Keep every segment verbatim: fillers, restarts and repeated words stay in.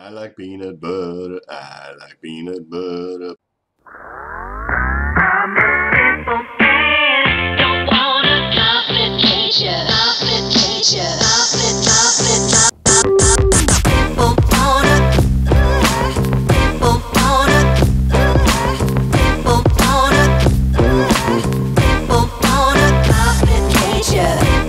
I like peanut butter, I like peanut butter. I'm a simple man, don't want a complication, complication, complication, complication. Simple product, simple product, simple product, simple product, complication.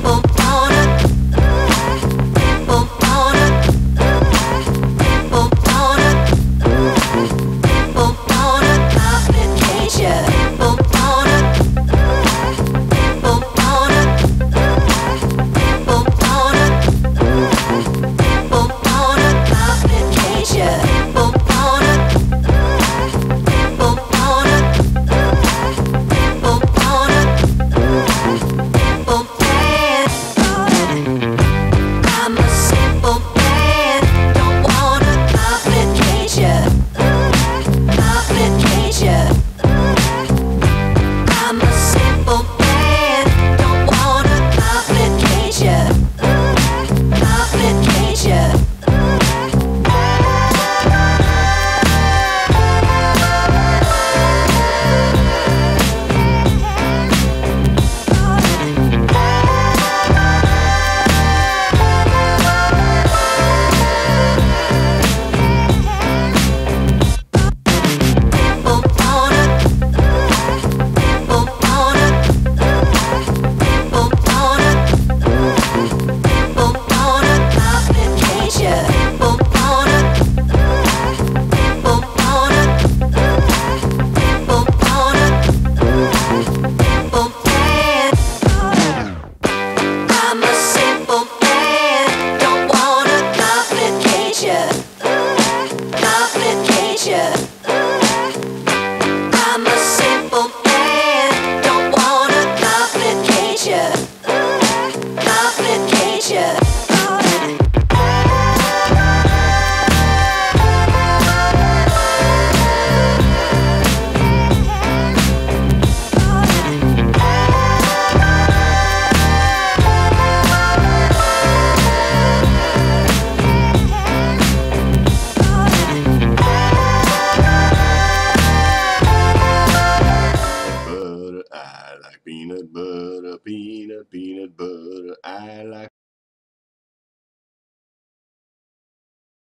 Peanut butter, peanut, peanut butter, I like